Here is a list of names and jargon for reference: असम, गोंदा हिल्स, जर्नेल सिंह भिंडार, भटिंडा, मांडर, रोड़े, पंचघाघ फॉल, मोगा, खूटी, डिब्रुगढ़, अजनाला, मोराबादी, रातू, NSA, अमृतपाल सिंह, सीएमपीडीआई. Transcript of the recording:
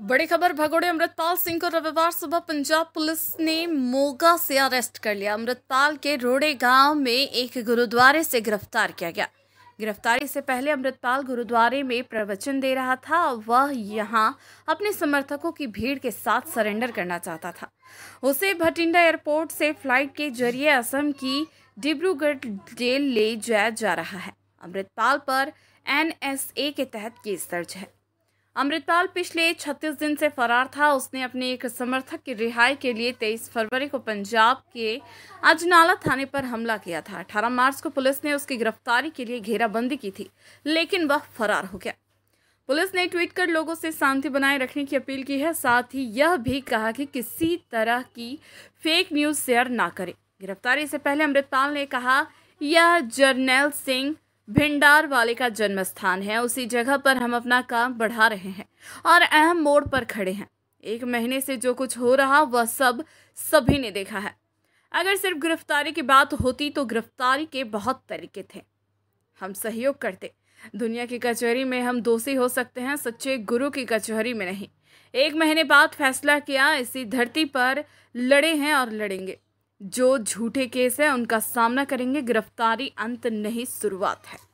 बड़ी खबर भगोड़े अमृतपाल सिंह को रविवार सुबह पंजाब पुलिस ने मोगा से अरेस्ट कर लिया। अमृतपाल के रोड़े गांव में एक गुरुद्वारे से गिरफ्तार किया गया। गिरफ्तारी से पहले अमृतपाल गुरुद्वारे में प्रवचन दे रहा था। वह यहां अपने समर्थकों की भीड़ के साथ सरेंडर करना चाहता था। उसे भटिंडा एयरपोर्ट से फ्लाइट के जरिए असम की डिब्रुगढ़ जेल ले जाया जा रहा है। अमृतपाल पर NSA के तहत केस दर्ज है। अमृतपाल पिछले 36 दिन से फरार था। उसने अपने एक समर्थक की रिहाई के लिए 23 फरवरी को पंजाब के अजनाला थाने पर हमला किया था। 18 मार्च को पुलिस ने उसकी गिरफ्तारी के लिए घेराबंदी की थी, लेकिन वह फरार हो गया। पुलिस ने ट्वीट कर लोगों से शांति बनाए रखने की अपील की है। साथ ही यह भी कहा कि किसी तरह की फेक न्यूज शेयर ना करें। गिरफ्तारी से पहले अमृतपाल ने कहा, यह जर्नेल सिंह भिंडार वाले का जन्म स्थान है। उसी जगह पर हम अपना काम बढ़ा रहे हैं और अहम मोड़ पर खड़े हैं। 1 महीने से जो कुछ हो रहा वह सभी ने देखा है। अगर सिर्फ गिरफ्तारी की बात होती तो गिरफ्तारी के बहुत तरीके थे। हम सहयोग करते। दुनिया की कचहरी में हम दोषी हो सकते हैं, सच्चे गुरु की कचहरी में नहीं। 1 महीने बाद फैसला किया। इसी धरती पर लड़े हैं और लड़ेंगे। जो झूठे केस हैं उनका सामना करेंगे। गिरफ्तारी अंत नहीं, शुरुआत है।